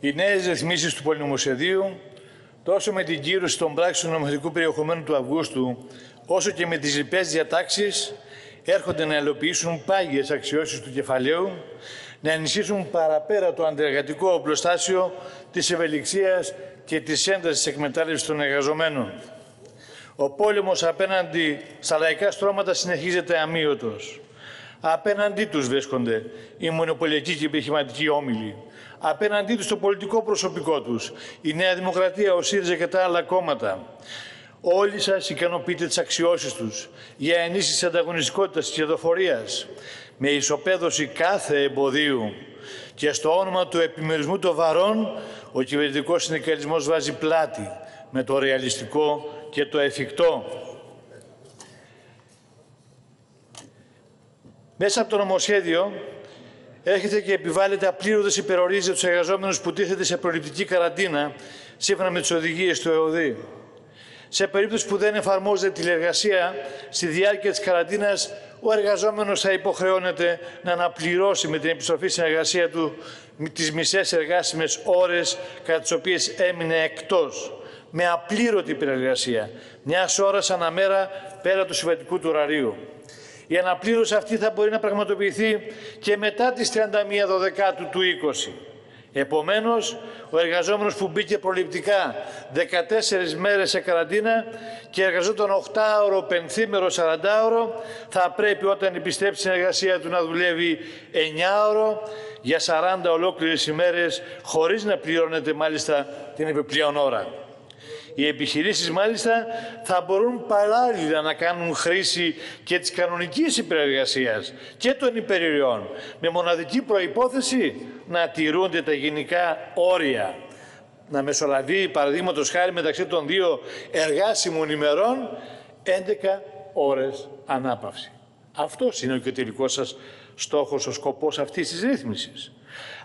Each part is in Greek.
Οι νέες ρυθμίσεις του Πολυνομοσχεδίου, τόσο με την κύρωση των πράξεων νομοθετικού περιεχομένου του Αυγούστου, όσο και με τις λοιπές διατάξεις, έρχονται να ελοποιήσουν πάγιες αξιώσεις του κεφαλαίου, να ενισχύσουν παραπέρα το αντεργατικό οπλοστάσιο της ευελιξίας και της έντασης εκμετάλλευσης των εργαζομένων. Ο πόλεμος απέναντι στα λαϊκά στρώματα συνεχίζεται αμύωτος. Απέναντί τους βρίσκονται οι μονοπωλιακοί και επιχειρηματικοί όμιλοι. Απέναντί τους το πολιτικό προσωπικό τους, η Νέα Δημοκρατία, ο ΣΥΡΙΖΑ και τα άλλα κόμματα. Όλοι σας ικανοποιείτε τις αξιώσεις τους για ενίσχυση ανταγωνιστικότητας και κερδοφορίας, με ισοπαίδωση κάθε εμποδίου. Και στο όνομα του επιμερισμού των βαρών, ο κυβερνητικός συνδικαλισμός βάζει πλάτη με το ρεαλιστικό και το εφικτό. Μέσα από το νομοσχέδιο έρχεται και επιβάλλεται απλήρωτες υπερορίες για τους εργαζόμενους που τίθεται σε προληπτική καραντίνα σύμφωνα με τις οδηγίες του ΕΟΔΗ. Σε περίπτωση που δεν εφαρμόζεται τηλεργασία στη διάρκεια της καραντίνας, ο εργαζόμενος θα υποχρεώνεται να αναπληρώσει με την επιστροφή στην εργασία του τις μισές εργάσιμες ώρες κατά τις οποίες έμεινε εκτός, με απλήρωτη υπερεργασία, μιας ώρας αναμέρα πέρα του συμβατικού του ωραρίου. Η αναπλήρωση αυτή θα μπορεί να πραγματοποιηθεί και μετά τις 31/12 του 2020. Επομένως, ο εργαζόμενος που μπήκε προληπτικά 14 μέρες σε καραντίνα και εργαζόταν 8ωρο, 5ωρο, 40ωρο, θα πρέπει όταν επιστρέψει στην εργασία του να δουλεύει 9ωρο για 40 ολόκληρες ημέρες, χωρίς να πληρώνεται μάλιστα την επιπλέον ώρα. Οι επιχειρήσεις μάλιστα θα μπορούν παράλληλα να κάνουν χρήση και της κανονικής υπερεργασίας και των υπερηριών, με μοναδική προϋπόθεση να τηρούνται τα γενικά όρια. Να μεσολαβεί, παραδείγματος χάρη, μεταξύ των δύο εργάσιμων ημερών 11 ώρες ανάπαυση. Αυτός είναι και ο τελικός σας στόχος, ο σκοπός αυτής της ρύθμισης.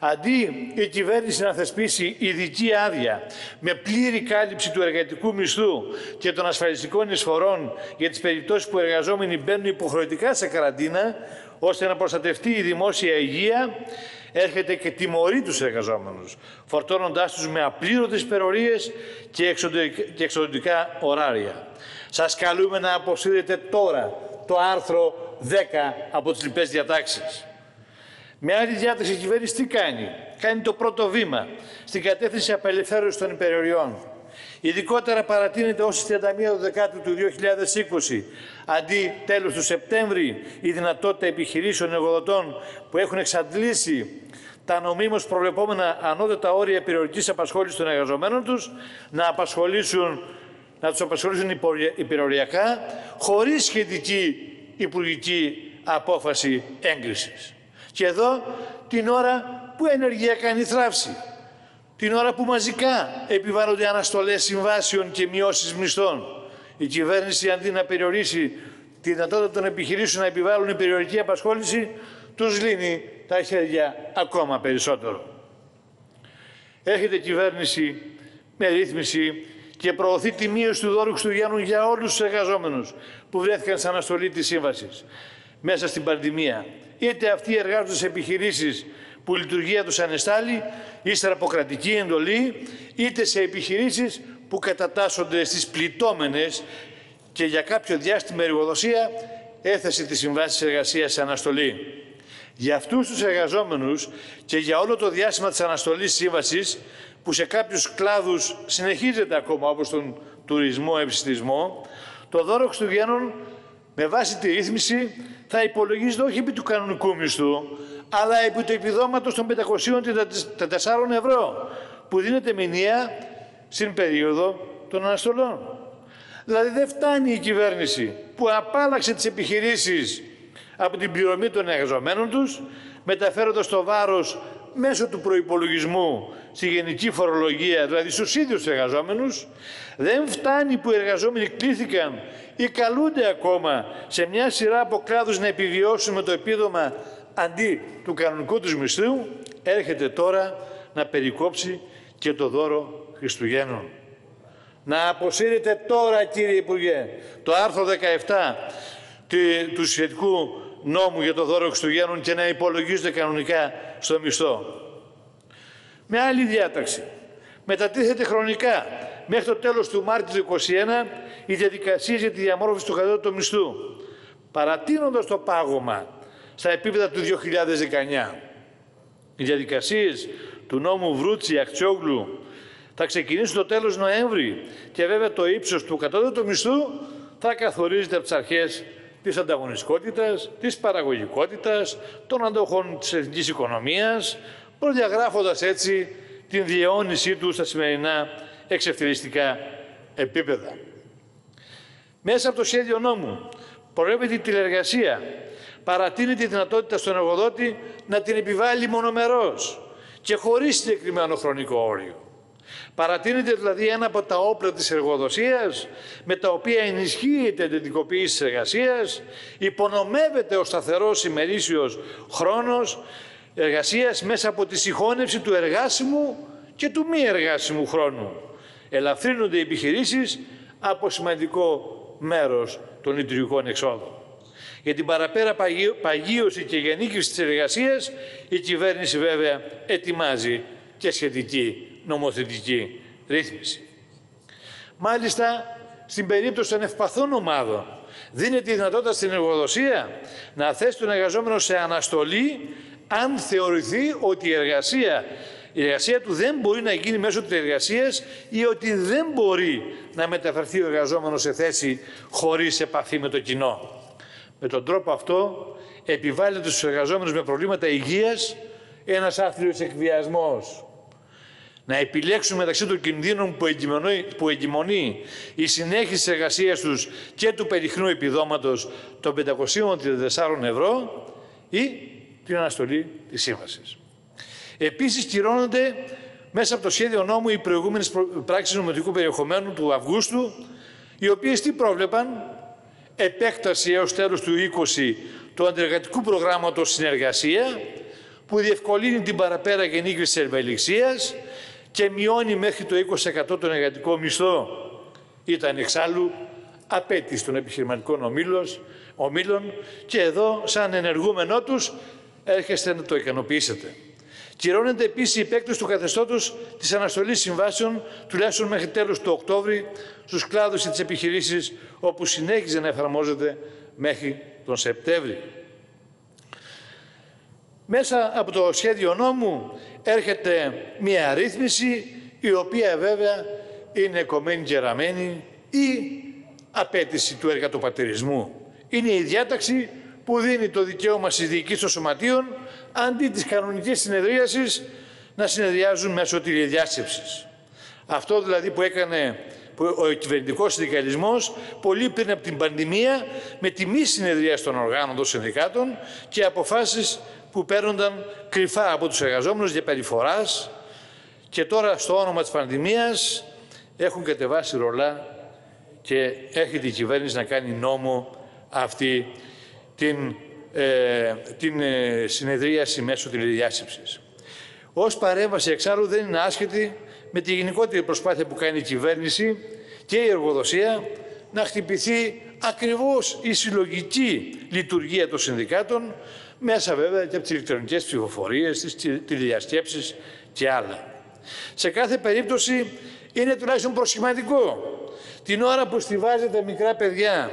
Αντί η κυβέρνηση να θεσπίσει ειδική άδεια με πλήρη κάλυψη του εργατικού μισθού και των ασφαλιστικών εισφορών για τις περιπτώσεις που οι εργαζόμενοι μπαίνουν υποχρεωτικά σε καραντίνα, ώστε να προστατευτεί η δημόσια υγεία, έρχεται και τιμωρεί τους εργαζόμενους, φορτώνοντάς τους με απλήρωτες υπερορίες και εξοντικά ωράρια. Σας καλούμε να αποσύρετε τώρα το άρθρο 10 από τις λοιπές διατάξεις. Με άλλη διάταξη, η κυβέρνηση τι κάνει? Κάνει το πρώτο βήμα στην κατεύθυνση απελευθέρωση των υπερηριών. Ειδικότερα παρατείνεται ως 31/12 του 2020, αντί τέλος του Σεπτέμβρη, η δυνατότητα επιχειρήσεων εργοδοτών που έχουν εξαντλήσει τα νομίμως προβλεπόμενα ανώτατα όρια περιορικής απασχόλησης των εργαζομένων τους να τους απασχολήσουν υπεροριακά, χωρίς σχετική υπουργική απόφαση έγκρισης. Και εδώ την ώρα που ενεργειακά είναι η θράψη, την ώρα που μαζικά επιβάλλονται αναστολές συμβάσεων και μειώσεις μισθών, η κυβέρνηση αντί να περιορίσει τη δυνατότητα των επιχειρήσεων να επιβάλλουν υπεροριακή απασχόληση, τους λύνει τα χέρια ακόμα περισσότερο. Έρχεται η κυβέρνηση με ρύθμιση και προωθεί τη μείωση του δώρου Χριστουγέννου για όλους τους εργαζόμενους που βρέθηκαν σε αναστολή της σύμβασης μέσα στην πανδημία. Είτε αυτοί εργάζονται σε επιχειρήσεις που η λειτουργία τους ανεστάλλει, ύστερα από κρατική εντολή, είτε σε επιχειρήσεις που κατατάσσονται στις πληττόμενες και για κάποιο διάστημα εργοδοσία έθεσε τις συμβάσεις εργασίας σε αναστολή. Για αυτούς τους εργαζόμενους και για όλο το διάστημα της αναστολής σύμβασης, που σε κάποιους κλάδους συνεχίζεται ακόμα, όπως τον τουρισμό, επιστημισμό, το δώρο Χριστουγέννων με βάση τη ρύθμιση θα υπολογίζεται όχι επί του κανονικού μισθού, αλλά επί του επιδόματος των 534 ευρώ, που δίνεται μηνιαία στην περίοδο των αναστολών. Δηλαδή δεν φτάνει η κυβέρνηση που απάλλαξε τις επιχειρήσεις από την πληρωμή των εργαζομένων τους, μεταφέροντας το βάρος μέσω του προϋπολογισμού στη γενική φορολογία, δηλαδή στους ίδιους εργαζόμενους. Δεν φτάνει που οι εργαζόμενοι κλήθηκαν ή καλούνται ακόμα σε μια σειρά από κλάδους να επιβιώσουν με το επίδομα αντί του κανονικού τους μισθού. Έρχεται τώρα να περικόψει και το δώρο Χριστουγέννων. Να αποσύρετε τώρα, κύριε Υπουργέ, το άρθρο 17 του σχετικού νόμου για το δώρο Χριστουγέννων και να υπολογίζεται κανονικά στο μισθό. Με άλλη διάταξη, μετατίθεται χρονικά μέχρι το τέλος του Μάρτη του 2021 οι διαδικασίες για τη διαμόρφωση του κατώτατου μισθού, παρατείνοντας το πάγωμα στα επίπεδα του 2019. Οι διαδικασίες του νόμου Βρούτση-Αξιόγλου θα ξεκινήσουν το τέλος Νοέμβρη και βέβαια το ύψος του κατώτατου μισθού θα καθορίζεται από τις αρχές της ανταγωνιστικότητας, της παραγωγικότητας, των αντοχών της εθνικής οικονομίας, προδιαγράφοντας έτσι την διαιώνισή του στα σημερινά εξευτελιστικά επίπεδα. Μέσα από το σχέδιο νόμου προβλέπεται η τηλεργασία, παρατείνεται η δυνατότητα στον εργοδότη να την επιβάλλει μονομερώς και χωρίς συγκεκριμένο χρονικό όριο. Παρατείνεται δηλαδή ένα από τα όπλα της εργοδοσίας, με τα οποία ενισχύεται η εντατικοποίηση της εργασίας, υπονομεύεται ο σταθερός ημερήσιος χρόνος εργασίας μέσα από τη συγχώνευση του εργάσιμου και του μη εργάσιμου χρόνου. Ελαφρύνονται οι επιχειρήσεις από σημαντικό μέρος των λειτουργικών εξόδων. Για την παραπέρα παγίωση και γενίκευση της εργασίας, η κυβέρνηση βέβαια ετοιμάζει και σχετική νομοθετική ρύθμιση. Μάλιστα, στην περίπτωση των ευπαθών ομάδων, δίνεται η δυνατότητα στην εργοδοσία να θέσει τον εργαζόμενο σε αναστολή αν θεωρηθεί ότι η εργασία του δεν μπορεί να γίνει μέσω της εργασίας ή ότι δεν μπορεί να μεταφερθεί ο εργαζόμενος σε θέση χωρίς επαφή με το κοινό. Με τον τρόπο αυτό επιβάλλεται στους εργαζόμενους με προβλήματα υγείας ένας άθλιος εκβιασμός. Να επιλέξουν μεταξύ των κινδύνων που εγκυμονεί η συνέχιση της εργασίας τους και του περιχνού επιδόματος των 534 ευρώ ή την αναστολή της σύμβασης. Επίσης, κυρώνονται μέσα από το σχέδιο νόμου οι προηγούμενες πράξεις νομοθετικού περιεχομένου του Αυγούστου, οι οποίες τι πρόβλεπαν? Επέκταση έως τέλος του 20 του αντεργατικού προγράμματος Συνεργασία, που διευκολύνει την παραπέρα γενίκευση της ευελιξίας και μειώνει μέχρι το 20% τον εργατικό μισθό. Ήταν εξάλλου απέτηση των επιχειρηματικών ομίλων και εδώ, σαν ενεργούμενό τους, έρχεστε να το ικανοποιήσετε. Κυρώνεται επίσης η επέκταση του καθεστώτος της αναστολής συμβάσεων τουλάχιστον μέχρι τέλος του Οκτώβρη στους κλάδους και τις επιχειρήσεις, όπου συνέχιζε να εφαρμόζεται μέχρι τον Σεπτέμβρη. Μέσα από το σχέδιο νόμου έρχεται μια ρύθμιση η οποία βέβαια είναι κομμένη και ραμμένη, η απέτηση του εργατοπατηρισμού. Είναι η διάταξη που δίνει το δικαίωμα στις διοικήσεις των σωματείων αντί της κανονικής συνεδρίασης να συνεδριάζουν μέσω τηλεδιάσκεψης. Αυτό δηλαδή που έκανε ο κυβερνητικός συνδικαλισμός πολύ πριν από την πανδημία, με τη μη συνεδρίαση των οργάνων των συνδικάτων και αποφάσεις που παίρνονταν κρυφά από τους εργαζόμενους για περιφοράς, και τώρα στο όνομα της πανδημίας έχουν κατεβάσει ρολά και έρχεται η κυβέρνηση να κάνει νόμο αυτή την συνεδρίαση μέσω τηλεδιάσκεψης. Ως παρέμβαση εξάλλου δεν είναι άσχετη με τη γενικότερη προσπάθεια που κάνει η κυβέρνηση και η εργοδοσία να χτυπηθεί ακριβώς η συλλογική λειτουργία των συνδικάτων, μέσα βέβαια και από τις ηλεκτρονικές ψηφοφορίες, τις τηλεδιασκέψεις και άλλα. Σε κάθε περίπτωση είναι τουλάχιστον προσχηματικό. Την ώρα που στιβάζετε μικρά παιδιά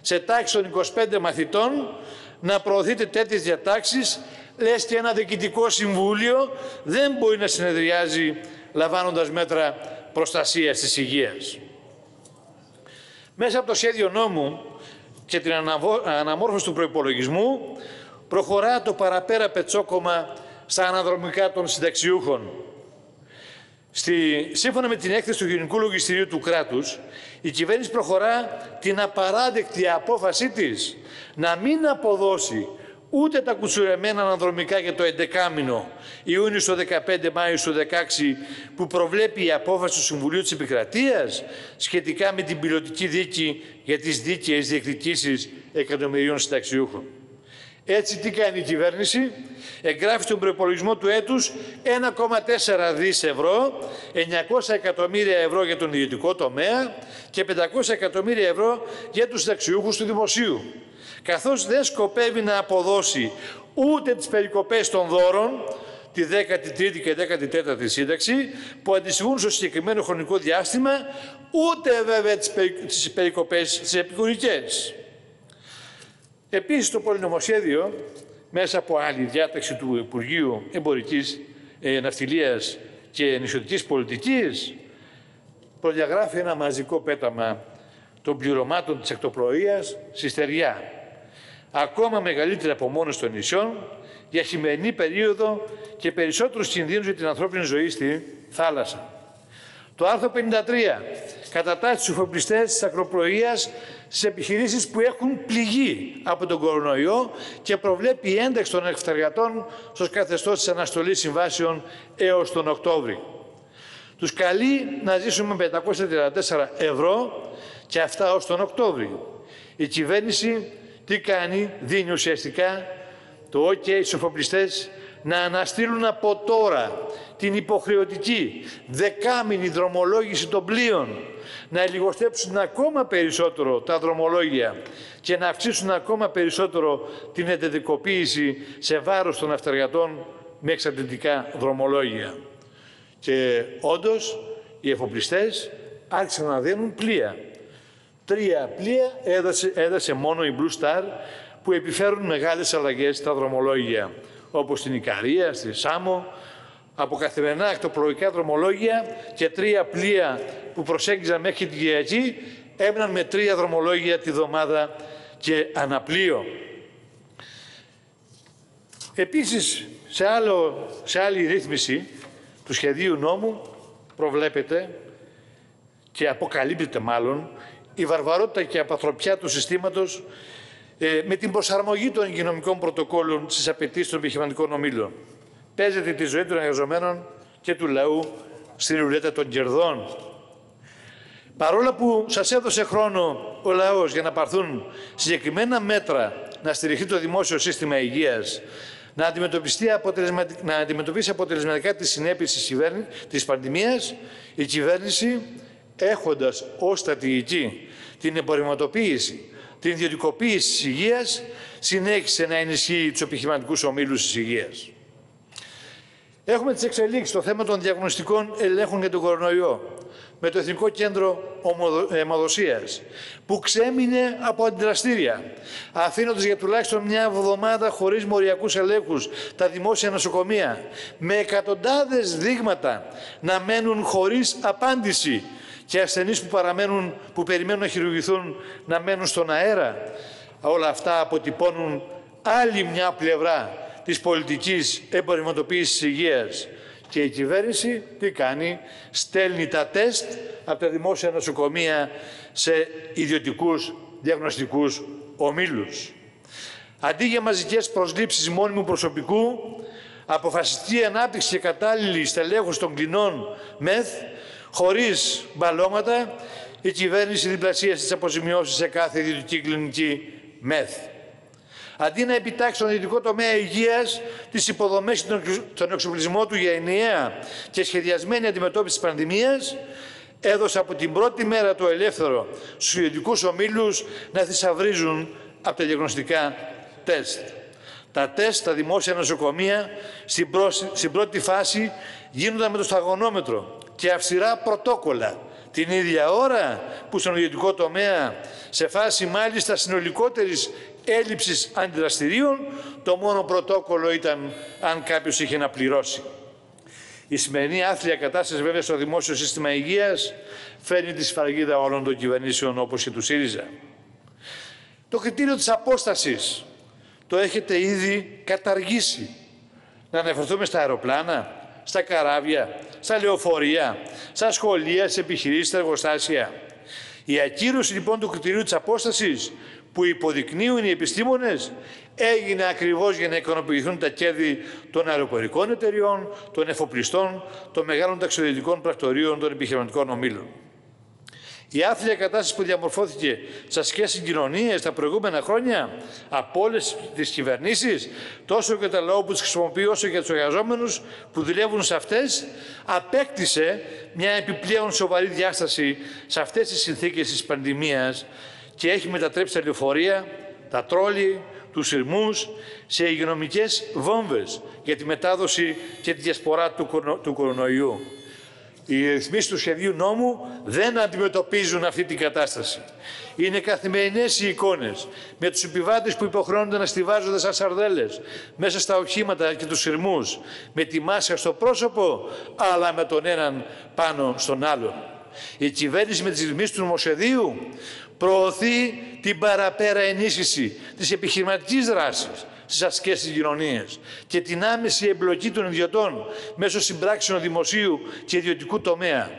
σε τάξη των 25 μαθητών να προωθείτε τέτοιες διατάξεις, λες και ένα διοικητικό συμβούλιο δεν μπορεί να συνεδριάζει λαμβάνοντας μέτρα προστασίας της υγείας. Μέσα από το σχέδιο νόμου και την αναμόρφωση του προϋπολογισμού προχωρά το παραπέρα πετσόκομα στα αναδρομικά των συνταξιούχων. Σύμφωνα με την έκθεση του Γενικού Λογιστηρίου του κράτους, η κυβέρνηση προχωρά την απαράδεκτη απόφασή της να μην αποδώσει ούτε τα κουτσουρεμένα αναδρομικά για το 11μηνο Ιούνιο στο 15, Μάιο στο 16, που προβλέπει η απόφαση του Συμβουλίου της Επικρατείας σχετικά με την πιλωτική δίκη για τις δίκαιες διεκδικήσεις εκατομμυρίων συνταξιούχων. Έτσι, τι κάνει η κυβέρνηση? Εγγράφει στον προϋπολογισμό του έτους 1,4 δις ευρώ, 900 εκατομμύρια ευρώ για τον ιδιωτικό τομέα και 500 εκατομμύρια ευρώ για τους συνταξιούχους του δημοσίου. Καθώς δεν σκοπεύει να αποδώσει ούτε τις περικοπές των δώρων, τη 13η και 14η σύνταξη που αντιστοιχούν στο συγκεκριμένο χρονικό διάστημα, ούτε βέβαια τις περικοπές τις επικουρικές. Επίσης, το πολυνομοσχέδιο, μέσα από άλλη διάταξη του Υπουργείου Εμπορικής Ναυτιλίας και Νησιωτικής Πολιτικής, προδιαγράφει ένα μαζικό πέταμα των πληρωμάτων της εκτοπλοείας στη στεριά. Ακόμα μεγαλύτερη απομόνωση των νησιών για χειμερινή περίοδο και περισσότερους κινδύνους για την ανθρώπινη ζωή στη θάλασσα. Το άρθρο 53 κατατάσσει τους εφοπλιστές της ακτοπλοείας στις επιχειρήσεις που έχουν πληγεί από τον κορονοϊό και προβλέπει η ένταξη των εκτεργατών στο καθεστώς της αναστολής συμβάσεων έως τον Οκτώβρη. Τους καλεί να ζήσουμε με 534 ευρώ και αυτά ως τον Οκτώβρη. Η κυβέρνηση τι κάνει? Δίνει ουσιαστικά το OK στους εφοπλιστές να αναστείλουν από τώρα την υποχρεωτική δεκάμηνη δρομολόγηση των πλοίων, να λιγοστέψουν ακόμα περισσότερο τα δρομολόγια και να αυξήσουν ακόμα περισσότερο την εντατικοποίηση σε βάρος των αυτεργατών με εξαντλητικά δρομολόγια. Και όντως οι εφοπλιστές άρχισαν να δίνουν πλοία. 3 πλοία έδωσε μόνο η Blue Star, που επιφέρουν μεγάλες αλλαγές στα δρομολόγια, όπως στην Ικαρία, στη Σάμο, από καθημερινά ακτοπλοϊκά δρομολόγια και 3 πλοία που προσέγγιζαν μέχρι την Κυριακή, έμειναν με 3 δρομολόγια τη βδομάδα και αναπλοίο. Επίσης, σε άλλη ρύθμιση του σχεδίου νόμου προβλέπεται και αποκαλύπτεται μάλλον η βαρβαρότητα και απαθροπιά του συστήματος με την προσαρμογή των υγειονομικών πρωτοκόλων στις απαιτήσεις των επιχειρηματικών ομίλων. Παίζεται τη ζωή των εργαζομένων και του λαού στη ρουλέτα των κερδών. Παρόλα που σας έδωσε χρόνο ο λαός για να πάρθουν συγκεκριμένα μέτρα, να στηριχθεί το δημόσιο σύστημα υγείας, να αντιμετωπίσει αποτελεσματικά τις συνέπειες της πανδημίας, η κυβέρνηση, έχοντας ως στρατηγική την εμπορευματοποίηση, την ιδιωτικοποίηση της υγείας, συνέχισε να ενισχύει τους επιχειρηματικούς ομίλους της υγείας. Έχουμε τις εξελίξεις στο θέμα των διαγνωστικών ελέγχων για τον κορονοϊό με το Εθνικό Κέντρο Αιμοδοσίας, που ξέμεινε από αντιδραστήρια, αφήνοντας για τουλάχιστον μια εβδομάδα χωρίς μοριακούς ελέγχους τα δημόσια νοσοκομεία, με εκατοντάδες δείγματα να μένουν χωρίς απάντηση και ασθενείς που περιμένουν να χειρουργηθούν να μένουν στον αέρα. Όλα αυτά αποτυπώνουν άλλη μια πλευρά της πολιτικής εμπορευματοποίησης της υγείας. Και η κυβέρνηση τι κάνει? Στέλνει τα τεστ από τα δημόσια νοσοκομεία σε ιδιωτικούς διαγνωστικούς ομίλους. Αντί για μαζικές προσλήψεις μόνιμου προσωπικού, αποφασιστεί η ανάπτυξη και κατάλληλη στελέχωση των κλινών ΜΕΘ, χωρίς μπαλώματα, η κυβέρνηση διπλασίασε τις αποζημιώσεις σε κάθε ιδιωτική κλινική ΜΕΘ. Αντί να επιτάξει στον ιδιωτικό τομέα υγείας τις υποδομές και τον εξοπλισμό του για ενιαία και σχεδιασμένη αντιμετώπιση της πανδημίας, έδωσε από την πρώτη μέρα το ελεύθερο στους ιδιωτικούς ομίλους να θησαυρίζουν από τα διαγνωστικά τεστ. Τα τεστ στα δημόσια νοσοκομεία στην πρώτη φάση γίνονταν με το σταγονόμετρο και αυστηρά πρωτόκολλα, την ίδια ώρα που στον ιδιωτικό τομέα, σε φάση μάλιστα συνολικότερης έλλειψης αντιδραστηρίων, το μόνο πρωτόκολλο ήταν αν κάποιος είχε να πληρώσει. Η σημερινή άθλια κατάσταση βέβαια στο δημόσιο σύστημα υγείας φέρνει τη σφραγίδα όλων των κυβερνήσεων, όπως και του ΣΥΡΙΖΑ. Το κριτήριο της απόστασης το έχετε ήδη καταργήσει. Να αναφερθούμε στα αεροπλάνα, στα καράβια, στα λεωφορεία, στα σχολεία, στις επιχειρήσεις, στα εργοστάσια. Η ακύρωση λοιπόν του κριτηρίου της απόστασης που υποδεικνύουν οι επιστήμονες έγινε ακριβώς για να ικανοποιηθούν τα κέρδη των αεροπορικών εταιριών, των εφοπλιστών, των μεγάλων ταξιδιωτικών πρακτορείων, των επιχειρηματικών ομίλων. Η άθλια κατάσταση που διαμορφώθηκε στα σχέσεις κοινωνίες τα προηγούμενα χρόνια από όλες τις κυβερνήσεις, τόσο και τα λαό που τις χρησιμοποιεί, όσο και τους εργαζόμενους που δουλεύουν σε αυτές, απέκτησε μια επιπλέον σοβαρή διάσταση σε αυτές τις συνθήκες της πανδημίας και έχει μετατρέψει τα λεωφορεία, τα τρόλι, τους σειρμούς σε υγειονομικές βόμβες για τη μετάδοση και τη διασπορά του κορονοϊού. Οι ρυθμίσεις του σχεδίου νόμου δεν αντιμετωπίζουν αυτή την κατάσταση. Είναι καθημερινές οι εικόνες με τους επιβάτες που υποχρεώνονται να στιβάζονται σαν σαρδέλες μέσα στα οχήματα και τους σειρμούς, με τη μάσκα στο πρόσωπο, αλλά με τον έναν πάνω στον άλλον. Η κυβέρνηση με τις ρυθμίσεις του νομοσχεδίου προωθεί την παραπέρα ενίσχυση της επιχειρηματικής δράσης στις ασκές της κοινωνίας και την άμεση εμπλοκή των ιδιωτών μέσω συμπράξεων δημοσίου και ιδιωτικού τομέα.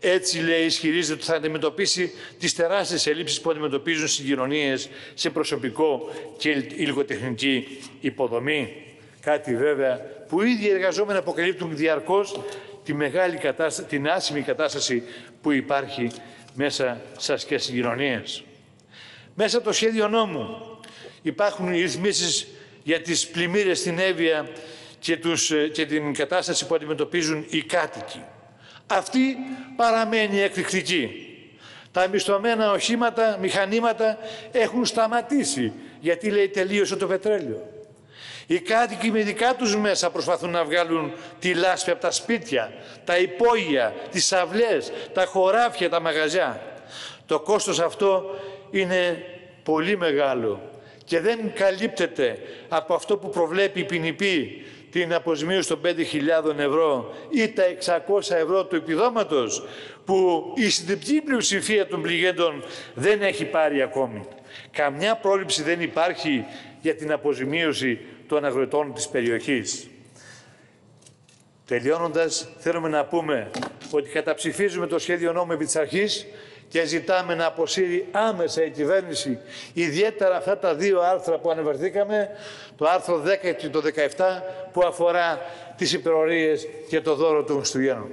Έτσι, λέει, ισχυρίζεται ότι θα αντιμετωπίσει τις τεράστιες ελλείψεις που αντιμετωπίζουν στις κοινωνίες σε προσωπικό και υλικοτεχνική υποδομή. Κάτι βέβαια που οι ίδιοι εργαζόμενοι αποκαλύπτουν διαρκώς την άσχημη κατάσταση που υπάρχει μέσα στις ασκές της κοινωνίας. Μέσα από το σχέδιο νόμου υπάρχουν οι ρυθμίσεις για τις πλημμύρες στην Εύβοια και την κατάσταση που αντιμετωπίζουν οι κάτοικοι. Αυτή παραμένει εκρηκτική. Τα μισθωμένα οχήματα, μηχανήματα έχουν σταματήσει, γιατί, λέει, τελείωσε το πετρέλαιο. Οι κάτοικοι με δικά τους μέσα προσπαθούν να βγάλουν τη λάσπη από τα σπίτια, τα υπόγεια, τις αυλές, τα χωράφια, τα μαγαζιά. Το κόστος αυτό είναι πολύ μεγάλο και δεν καλύπτεται από αυτό που προβλέπει η ποινική, την αποζημίωση των 5.000 ευρώ ή τα 600 ευρώ του επιδόματος, που η συντριπτική πλειοψηφία των πληγέντων δεν έχει πάρει ακόμη. Καμιά πρόληψη δεν υπάρχει για την αποζημίωση των αγροτών της περιοχής. Τελειώνοντας, θέλουμε να πούμε ότι καταψηφίζουμε το σχέδιο νόμου επί της αρχής και ζητάμε να αποσύρει άμεσα η κυβέρνηση, ιδιαίτερα αυτά τα δύο άρθρα που ανεβαρθήκαμε, το άρθρο 10 και το 17, που αφορά τις υπερορίες και το δώρο των Χριστουγέννων.